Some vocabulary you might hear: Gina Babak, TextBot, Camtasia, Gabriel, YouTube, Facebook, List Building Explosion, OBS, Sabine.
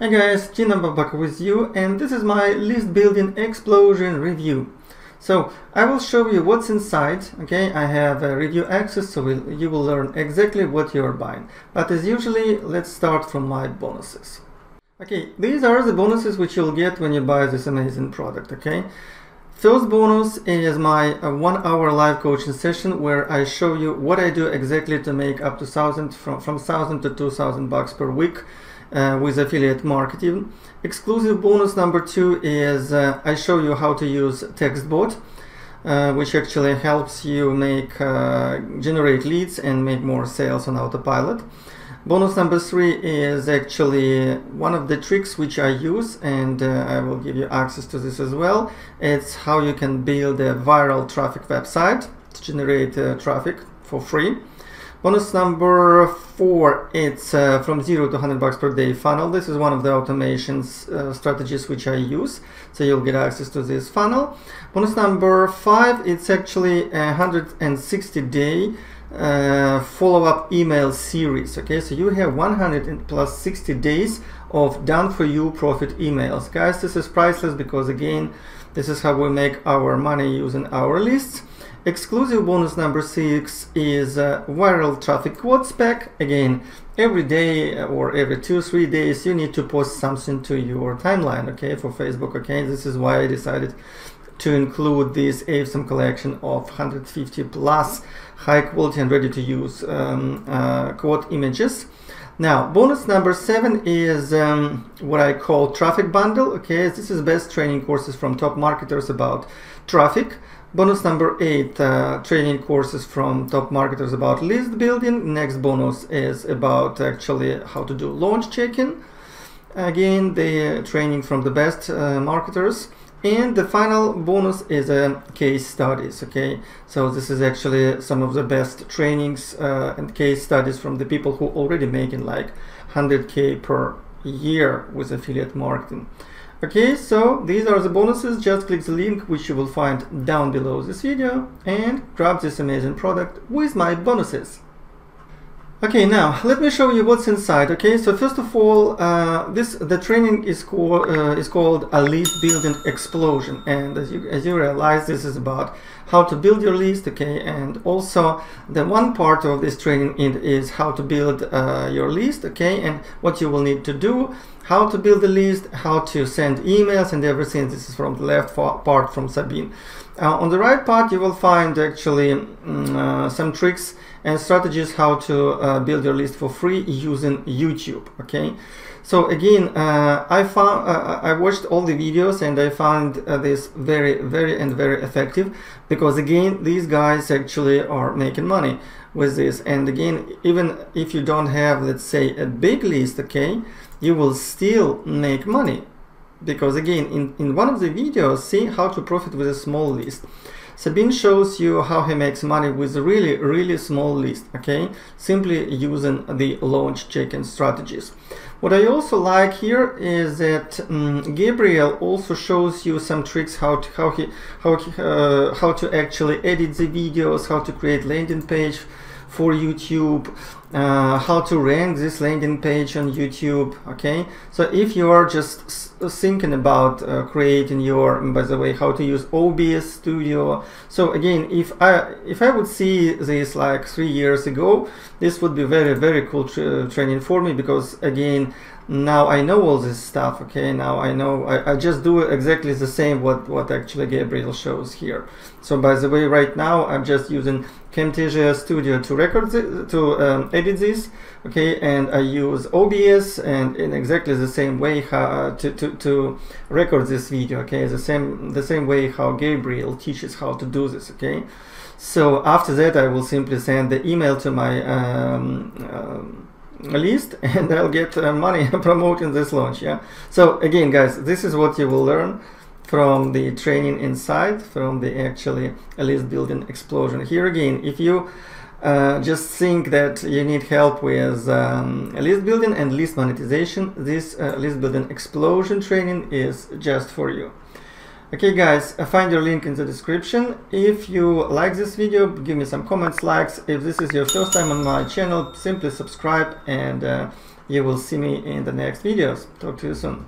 Hey guys, Gina Babak with you, and this is my List Building Explosion review. So I will show you what's inside. Okay, I have a review access, so you will learn exactly what you are buying. But as usually, let's start from my bonuses. Okay, these are the bonuses which you'll get when you buy this amazing product. Okay, first bonus is my 1-hour live coaching session where I show you what I do exactly to make up to 1,000 from 1,000 to 2,000 bucks per week. With affiliate marketing. Exclusive bonus number 2 is I show you how to use TextBot, which actually helps you make generate leads and make more sales on autopilot. Bonus number 3 is actually one of the tricks which I use, and I will give you access to this as well. It's how you can build a viral traffic website to generate traffic for free. Bonus number 4, it's from 0 to 100 bucks per day funnel. This is one of the automations strategies which I use, so you'll get access to this funnel. Bonus number 5, it's actually a 160-day follow-up email series. Okay, so you have 160 days of done-for-you profit emails. Guys, this is priceless because, again, this is how we make our money using our lists. Exclusive bonus number 6 is viral traffic quote spec. Again, every day or every 2-3 days you need to post something to your timeline, okay, for Facebook, okay. This is why I decided to include this awesome collection of 150 plus high quality and ready to use quote images. Now, bonus number 7 is what I call traffic bundle. Okay, this is best training courses from top marketers about traffic. Bonus number 8, training courses from top marketers about list building. Next bonus is about actually how to do launch check-in. Again, the training from the best marketers. And the final bonus is case studies, okay? So this is actually some of the best trainings and case studies from the people who already making like 100K per year with affiliate marketing. Okay, so these are the bonuses. Just click the link which you will find down below this video and grab this amazing product with my bonuses. Okay, now let me show you what's inside. Okay, so first of all, the training is called a List Building Explosion, and as you realize, this is about how to build your list. Okay, and also the one part of this training is how to build your list. Okay, and what you will need to do, how to build a list, how to send emails, and everything. This is from the left part from Sabine. On the right part, you will find actually some tricks and strategies how to build your list for free using YouTube. Okay, so again, I watched all the videos and I found this very, very effective, because again these guys actually are making money with this. And again, even if you don't have, let's say, a big list, okay, you will still make money, because again in one of the videos, see how to profit with a small list. Sabine shows you how he makes money with a really small list, okay, simply using the launch check-in strategies. What I also like here is that Gabriel also shows you some tricks how to actually edit the videos, how to create landing page for YouTube, how to rank this landing page on YouTube. Okay, so if you are just thinking about creating your, by the way, how to use OBS studio. So again, if I would see this like 3 years ago, this would be very, very cool training for me, because again now I know all this stuff. Okay, now I know I just do exactly the same what actually Gabriel shows here. So by the way, right now I'm just using Camtasia studio to record to edit this, okay, and I use OBS and in exactly the same way how to record this video, okay, the same way how Gabriel teaches how to do this, okay. So after that I will simply send the email to my list and I'll get money promoting this launch. Yeah, so again guys, this is what you will learn from the training inside, from the actually List Building Explosion. Here again, if you just think that you need help with list building and list monetization, this List Building Explosion training is just for you. Okay guys, find your link in the description. If you like this video, give me some comments, likes. If this is your first time on my channel, simply subscribe, and you will see me in the next videos. Talk to you soon.